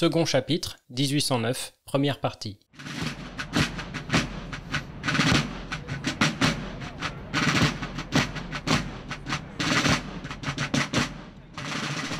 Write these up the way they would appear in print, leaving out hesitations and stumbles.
Second chapitre, 1809, première partie.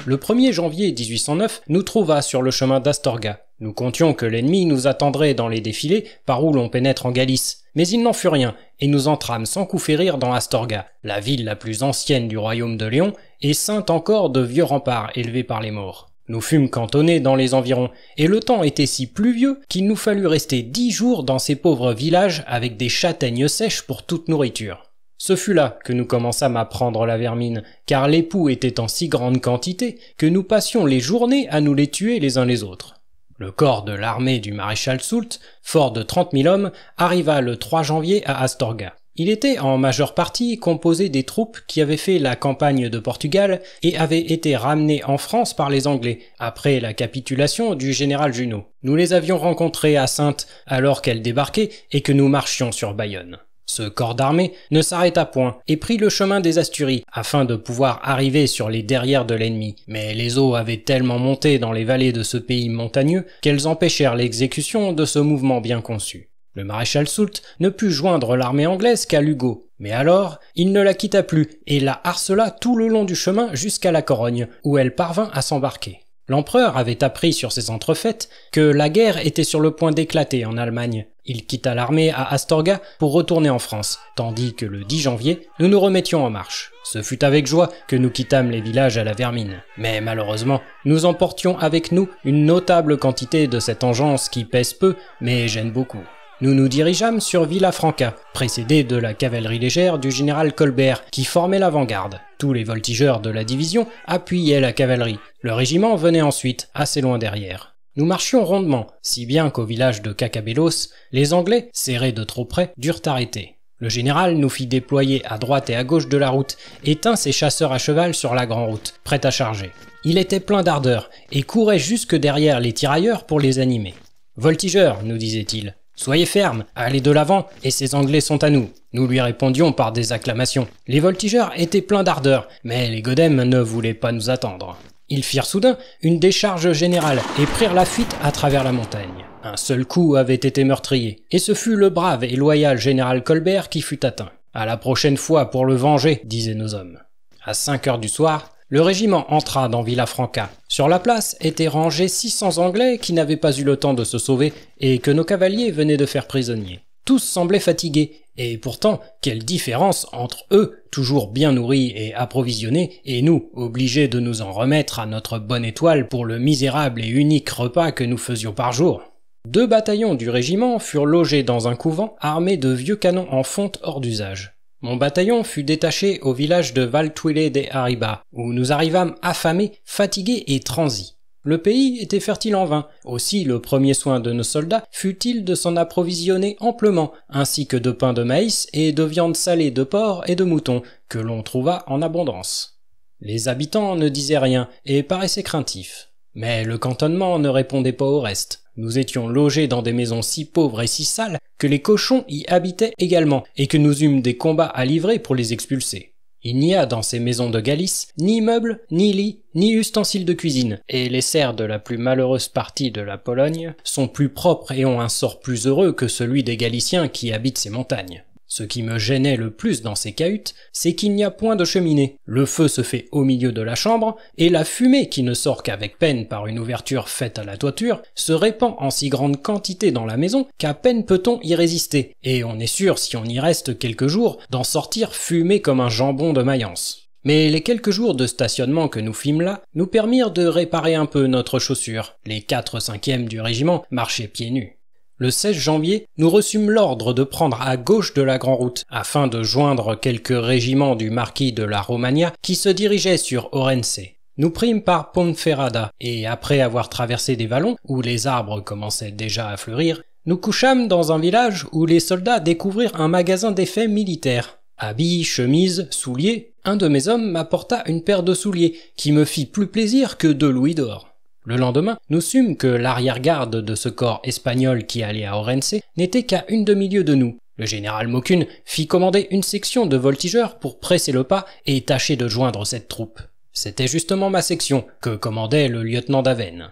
Le 1er janvier 1809 nous trouva sur le chemin d'Astorga. Nous comptions que l'ennemi nous attendrait dans les défilés par où l'on pénètre en Galice, mais il n'en fut rien et nous entrâmes sans coup férir dans Astorga, la ville la plus ancienne du royaume de Lyon et ceinte encore de vieux remparts élevés par les Maures. Nous fûmes cantonnés dans les environs, et le temps était si pluvieux qu'il nous fallut rester 10 jours dans ces pauvres villages avec des châtaignes sèches pour toute nourriture. Ce fut là que nous commençâmes à prendre la vermine, car l'époux était en si grande quantité que nous passions les journées à nous les tuer les uns les autres. Le corps de l'armée du maréchal Soult, fort de 30 000 hommes, arriva le 3 janvier à Astorga. Il était en majeure partie composé des troupes qui avaient fait la campagne de Portugal et avaient été ramenées en France par les Anglais, après la capitulation du général Junot. Nous les avions rencontrées à Saintes alors qu'elles débarquaient et que nous marchions sur Bayonne. Ce corps d'armée ne s'arrêta point et prit le chemin des Asturies afin de pouvoir arriver sur les derrières de l'ennemi. Mais les eaux avaient tellement monté dans les vallées de ce pays montagneux qu'elles empêchèrent l'exécution de ce mouvement bien conçu. Le maréchal Soult ne put joindre l'armée anglaise qu'à Lugo, mais alors il ne la quitta plus et la harcela tout le long du chemin jusqu'à la Corogne, où elle parvint à s'embarquer. L'empereur avait appris sur ses entrefaites que la guerre était sur le point d'éclater en Allemagne. Il quitta l'armée à Astorga pour retourner en France, tandis que le 10 janvier, nous nous remettions en marche. Ce fut avec joie que nous quittâmes les villages à la vermine. Mais malheureusement, nous emportions avec nous une notable quantité de cette engeance qui pèse peu, mais gêne beaucoup. Nous nous dirigeâmes sur Villafranca, précédés de la cavalerie légère du général Colbert, qui formait l'avant-garde. Tous les voltigeurs de la division appuyaient la cavalerie. Le régiment venait ensuite, assez loin derrière. Nous marchions rondement, si bien qu'au village de Cacabelos, les Anglais, serrés de trop près, durent arrêter. Le général nous fit déployer à droite et à gauche de la route, et tint ses chasseurs à cheval sur la grande route, prêts à charger. Il était plein d'ardeur, et courait jusque derrière les tirailleurs pour les animer. « Voltigeurs », nous disait-il. « Soyez fermes, allez de l'avant, et ces Anglais sont à nous !» Nous lui répondions par des acclamations. Les voltigeurs étaient pleins d'ardeur, mais les godems ne voulaient pas nous attendre. Ils firent soudain une décharge générale et prirent la fuite à travers la montagne. Un seul coup avait été meurtrier, et ce fut le brave et loyal général Colbert qui fut atteint. « À la prochaine fois pour le venger !» disaient nos hommes. À 5 heures du soir, le régiment entra dans Villafranca. Sur la place étaient rangés 600 Anglais qui n'avaient pas eu le temps de se sauver et que nos cavaliers venaient de faire prisonniers. Tous semblaient fatigués, et pourtant, quelle différence entre eux, toujours bien nourris et approvisionnés, et nous, obligés de nous en remettre à notre bonne étoile pour le misérable et unique repas que nous faisions par jour. 2 bataillons du régiment furent logés dans un couvent armés de vieux canons en fonte hors d'usage. Mon bataillon fut détaché au village de Valtuile de Arriba, où nous arrivâmes affamés, fatigués et transis. Le pays était fertile en vin, aussi le premier soin de nos soldats fut-il de s'en approvisionner amplement, ainsi que de pain de maïs et de viande salée de porc et de mouton, que l'on trouva en abondance. Les habitants ne disaient rien et paraissaient craintifs. Mais le cantonnement ne répondait pas au reste. Nous étions logés dans des maisons si pauvres et si sales que les cochons y habitaient également et que nous eûmes des combats à livrer pour les expulser. Il n'y a dans ces maisons de Galice ni meubles, ni lits, ni ustensiles de cuisine, et les serfs de la plus malheureuse partie de la Pologne sont plus propres et ont un sort plus heureux que celui des Galiciens qui habitent ces montagnes. Ce qui me gênait le plus dans ces cahutes, c'est qu'il n'y a point de cheminée. Le feu se fait au milieu de la chambre, et la fumée, qui ne sort qu'avec peine par une ouverture faite à la toiture, se répand en si grande quantité dans la maison qu'à peine peut-on y résister, et on est sûr, si on y reste quelques jours, d'en sortir fumé comme un jambon de Mayence. Mais les quelques jours de stationnement que nous fîmes là nous permirent de réparer un peu notre chaussure. Les 4/5e du régiment marchaient pieds nus. Le 16 janvier, nous reçûmes l'ordre de prendre à gauche de la grande route, afin de joindre quelques régiments du marquis de la Romagna qui se dirigeaient sur Orense. Nous prîmes par Ponferrada, et après avoir traversé des vallons, où les arbres commençaient déjà à fleurir, nous couchâmes dans un village où les soldats découvrirent un magasin d'effets militaires. Habits, chemises, souliers, un de mes hommes m'apporta une paire de souliers, qui me fit plus plaisir que 2 louis d'or. Le lendemain, nous sûmes que l'arrière-garde de ce corps espagnol qui allait à Orense n'était qu'à une demi-lieue de nous. Le général Maucune fit commander une section de voltigeurs pour presser le pas et tâcher de joindre cette troupe. C'était justement ma section, que commandait le lieutenant d'Avennes.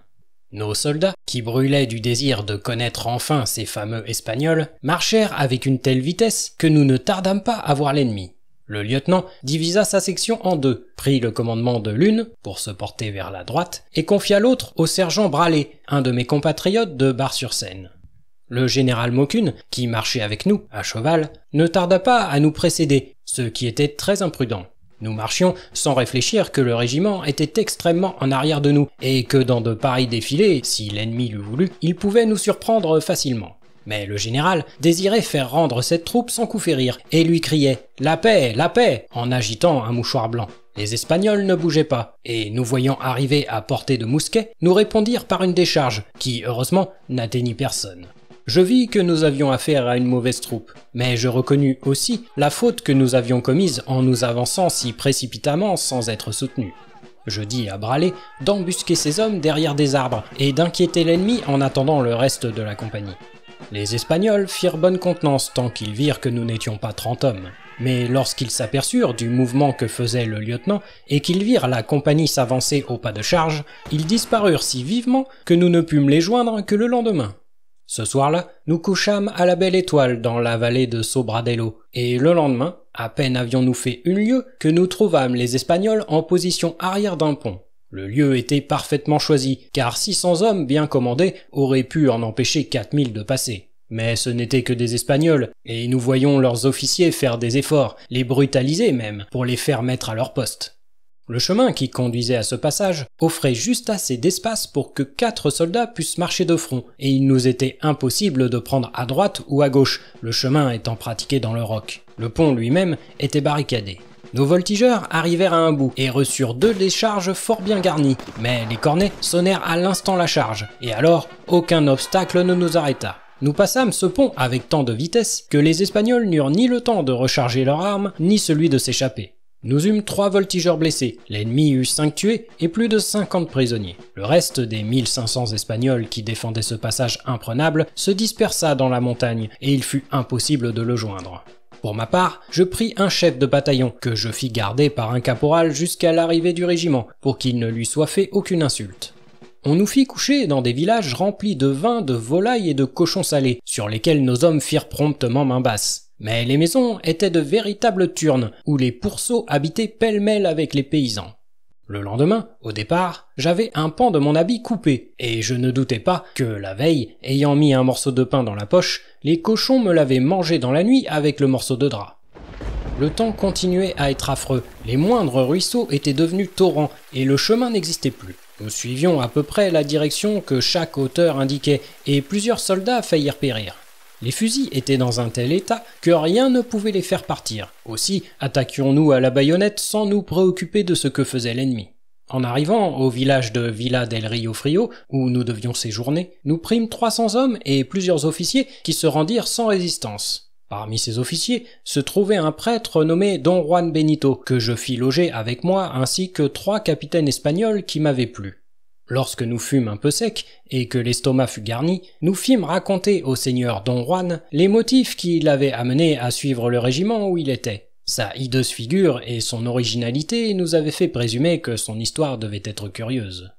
Nos soldats, qui brûlaient du désir de connaître enfin ces fameux Espagnols, marchèrent avec une telle vitesse que nous ne tardâmes pas à voir l'ennemi. Le lieutenant divisa sa section en deux, prit le commandement de l'une pour se porter vers la droite et confia l'autre au sergent Bralé, un de mes compatriotes de Bar-sur-Seine. Le général Maucune, qui marchait avec nous, à cheval, ne tarda pas à nous précéder, ce qui était très imprudent. Nous marchions sans réfléchir que le régiment était extrêmement en arrière de nous et que dans de pareils défilés, si l'ennemi l'eût voulu, il pouvait nous surprendre facilement. Mais le général désirait faire rendre cette troupe sans coup férir et lui criait « La paix, la paix !» en agitant un mouchoir blanc. Les Espagnols ne bougeaient pas et, nous voyant arriver à portée de mousquet, nous répondirent par une décharge qui, heureusement, n'atteignit personne. Je vis que nous avions affaire à une mauvaise troupe, mais je reconnus aussi la faute que nous avions commise en nous avançant si précipitamment sans être soutenus. Je dis à Bralé d'embusquer ses hommes derrière des arbres et d'inquiéter l'ennemi en attendant le reste de la compagnie. Les Espagnols firent bonne contenance tant qu'ils virent que nous n'étions pas 30 hommes. Mais lorsqu'ils s'aperçurent du mouvement que faisait le lieutenant et qu'ils virent la compagnie s'avancer au pas de charge, ils disparurent si vivement que nous ne pûmes les joindre que le lendemain. Ce soir-là, nous couchâmes à la Belle Étoile dans la vallée de Sobradello, et le lendemain, à peine avions-nous fait une lieue que nous trouvâmes les Espagnols en position arrière d'un pont. Le lieu était parfaitement choisi, car 600 hommes bien commandés auraient pu en empêcher 4000 de passer. Mais ce n'étaient que des Espagnols, et nous voyions leurs officiers faire des efforts, les brutaliser même, pour les faire mettre à leur poste. Le chemin qui conduisait à ce passage offrait juste assez d'espace pour que 4 soldats puissent marcher de front, et il nous était impossible de prendre à droite ou à gauche, le chemin étant pratiqué dans le roc. Le pont lui-même était barricadé. Nos voltigeurs arrivèrent à un bout et reçurent 2 décharges fort bien garnies, mais les cornets sonnèrent à l'instant la charge, et alors aucun obstacle ne nous arrêta. Nous passâmes ce pont avec tant de vitesse que les Espagnols n'eurent ni le temps de recharger leurs armes, ni celui de s'échapper. Nous eûmes 3 voltigeurs blessés, l'ennemi eut 5 tués et plus de 50 prisonniers. Le reste des 1500 Espagnols qui défendaient ce passage imprenable se dispersa dans la montagne et il fut impossible de le joindre. Pour ma part, je pris un chef de bataillon que je fis garder par un caporal jusqu'à l'arrivée du régiment pour qu'il ne lui soit fait aucune insulte. On nous fit coucher dans des villages remplis de vins, de volailles et de cochons salés, sur lesquels nos hommes firent promptement main basse. Mais les maisons étaient de véritables turnes, où les pourceaux habitaient pêle-mêle avec les paysans. Le lendemain, au départ, j'avais un pan de mon habit coupé, et je ne doutais pas que, la veille, ayant mis un morceau de pain dans la poche, les cochons me l'avaient mangé dans la nuit avec le morceau de drap. Le temps continuait à être affreux, les moindres ruisseaux étaient devenus torrents, et le chemin n'existait plus. Nous suivions à peu près la direction que chaque hauteur indiquait, et plusieurs soldats faillirent périr. Les fusils étaient dans un tel état que rien ne pouvait les faire partir. Aussi attaquions-nous à la baïonnette sans nous préoccuper de ce que faisait l'ennemi. En arrivant au village de Villa del Riofrio, où nous devions séjourner, nous prîmes 300 hommes et plusieurs officiers qui se rendirent sans résistance. Parmi ces officiers se trouvait un prêtre nommé Don Juan Benito, que je fis loger avec moi ainsi que 3 capitaines espagnols qui m'avaient plu. Lorsque nous fûmes un peu secs et que l'estomac fut garni, nous fîmes raconter au seigneur Don Juan les motifs qui l'avaient amené à suivre le régiment où il était. Sa hideuse figure et son originalité nous avaient fait présumer que son histoire devait être curieuse.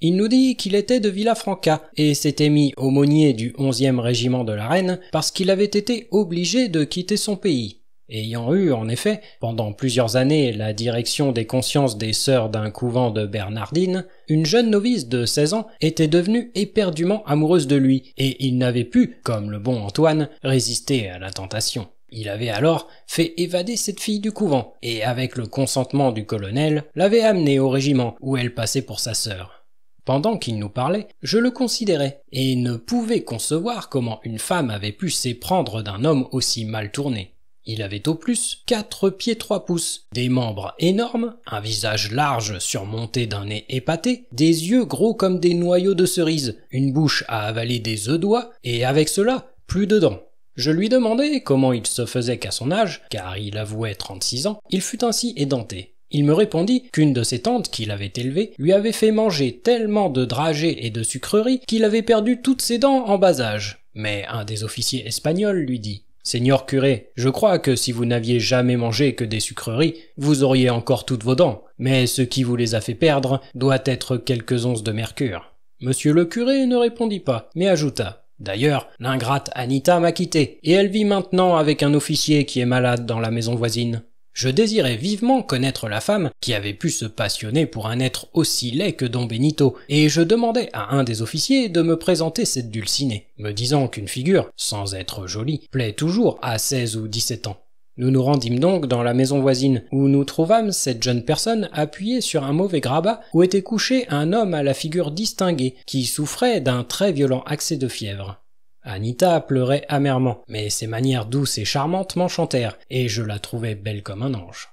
Il nous dit qu'il était de Villafranca et s'était mis aumônier du 11e régiment de la Reine parce qu'il avait été obligé de quitter son pays. Ayant eu, en effet, pendant plusieurs années la direction des consciences des sœurs d'un couvent de Bernardine, une jeune novice de 16 ans était devenue éperdument amoureuse de lui, et il n'avait pu, comme le bon Antoine, résister à la tentation. Il avait alors fait évader cette fille du couvent, et avec le consentement du colonel, l'avait amenée au régiment où elle passait pour sa sœur. Pendant qu'il nous parlait, je le considérais, et ne pouvais concevoir comment une femme avait pu s'éprendre d'un homme aussi mal tourné. Il avait au plus 4 pieds 3 pouces, des membres énormes, un visage large surmonté d'un nez épaté, des yeux gros comme des noyaux de cerises, une bouche à avaler des œufs d'oie, et avec cela, plus de dents. Je lui demandai comment il se faisait qu'à son âge, car il avouait 36 ans, il fût ainsi édenté. Il me répondit qu'une de ses tantes qui l'avait élevé lui avait fait manger tellement de dragées et de sucreries qu'il avait perdu toutes ses dents en bas âge. Mais un des officiers espagnols lui dit: « Seigneur curé, je crois que si vous n'aviez jamais mangé que des sucreries, vous auriez encore toutes vos dents, mais ce qui vous les a fait perdre doit être quelques onces de mercure. » Monsieur le curé ne répondit pas, mais ajouta « D'ailleurs, l'ingrate Anita m'a quitté, et elle vit maintenant avec un officier qui est malade dans la maison voisine. Je désirais vivement connaître la femme qui avait pu se passionner pour un être aussi laid que Don Benito, et je demandais à un des officiers de me présenter cette Dulcinée, me disant qu'une figure, sans être jolie, plaît toujours à 16 ou 17 ans. Nous nous rendîmes donc dans la maison voisine, où nous trouvâmes cette jeune personne appuyée sur un mauvais grabat où était couché un homme à la figure distinguée, qui souffrait d'un très violent accès de fièvre. Anita pleurait amèrement, mais ses manières douces et charmantes m'enchantèrent, et je la trouvais belle comme un ange.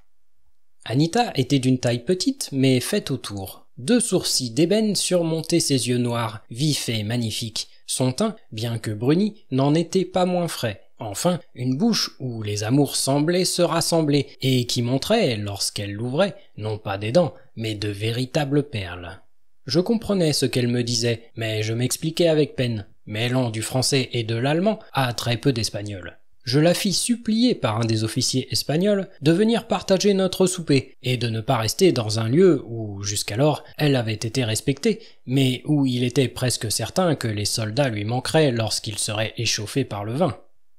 Anita était d'une taille petite, mais faite autour. Deux sourcils d'ébène surmontaient ses yeux noirs, vifs et magnifiques. Son teint, bien que bruni, n'en était pas moins frais. Enfin, une bouche où les amours semblaient se rassembler, et qui montrait, lorsqu'elle l'ouvrait, non pas des dents, mais de véritables perles. Je comprenais ce qu'elle me disait, mais je m'expliquais avec peine, mêlant du français et de l'allemand à très peu d'espagnol. Je la fis supplier par un des officiers espagnols de venir partager notre souper, et de ne pas rester dans un lieu où, jusqu'alors, elle avait été respectée, mais où il était presque certain que les soldats lui manqueraient lorsqu'ils seraient échauffés par le vin.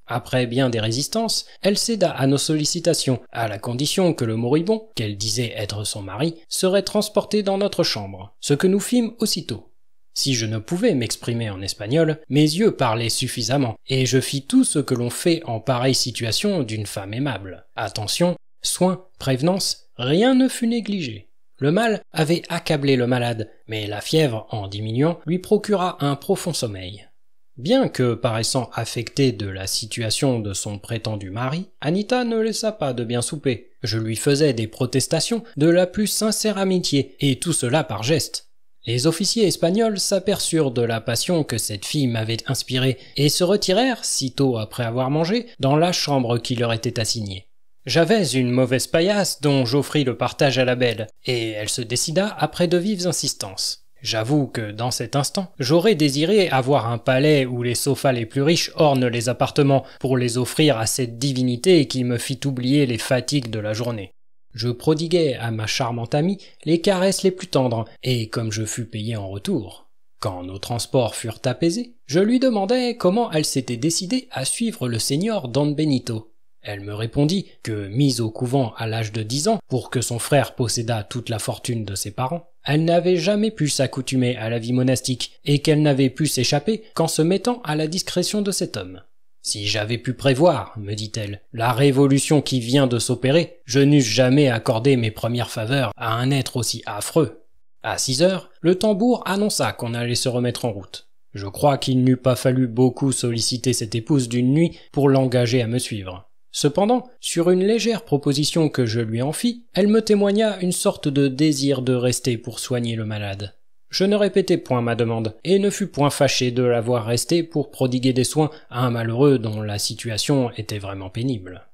Après bien des résistances, elle céda à nos sollicitations, à la condition que le moribond, qu'elle disait être son mari, serait transporté dans notre chambre, ce que nous fîmes aussitôt. Si je ne pouvais m'exprimer en espagnol, mes yeux parlaient suffisamment, et je fis tout ce que l'on fait en pareille situation d'une femme aimable. Attention, soin, prévenance, rien ne fut négligé. Le mal avait accablé le malade, mais la fièvre, en diminuant, lui procura un profond sommeil. Bien que paraissant affectée de la situation de son prétendu mari, Anita ne laissa pas de bien souper. Je lui faisais des protestations de la plus sincère amitié, et tout cela par geste. Les officiers espagnols s'aperçurent de la passion que cette fille m'avait inspirée, et se retirèrent, sitôt après avoir mangé, dans la chambre qui leur était assignée. J'avais une mauvaise paillasse dont j'offris le partage à la belle, et elle se décida après de vives insistances. J'avoue que, dans cet instant, j'aurais désiré avoir un palais où les sofas les plus riches ornent les appartements pour les offrir à cette divinité qui me fit oublier les fatigues de la journée. Je prodiguais à ma charmante amie les caresses les plus tendres, et comme je fus payé en retour. Quand nos transports furent apaisés, je lui demandai comment elle s'était décidée à suivre le seigneur Don Benito. Elle me répondit que, mise au couvent à l'âge de 10 ans pour que son frère possédât toute la fortune de ses parents, elle n'avait jamais pu s'accoutumer à la vie monastique et qu'elle n'avait pu s'échapper qu'en se mettant à la discrétion de cet homme. « Si j'avais pu prévoir, me dit-elle, la révolution qui vient de s'opérer, je n'eusse jamais accordé mes premières faveurs à un être aussi affreux. » À 6 heures, le tambour annonça qu'on allait se remettre en route. Je crois qu'il n'eût pas fallu beaucoup solliciter cette épouse d'une nuit pour l'engager à me suivre. Cependant, sur une légère proposition que je lui en fis, elle me témoigna une sorte de désir de rester pour soigner le malade. Je ne répétai point ma demande, et ne fus point fâché de l'avoir resté pour prodiguer des soins à un malheureux dont la situation était vraiment pénible.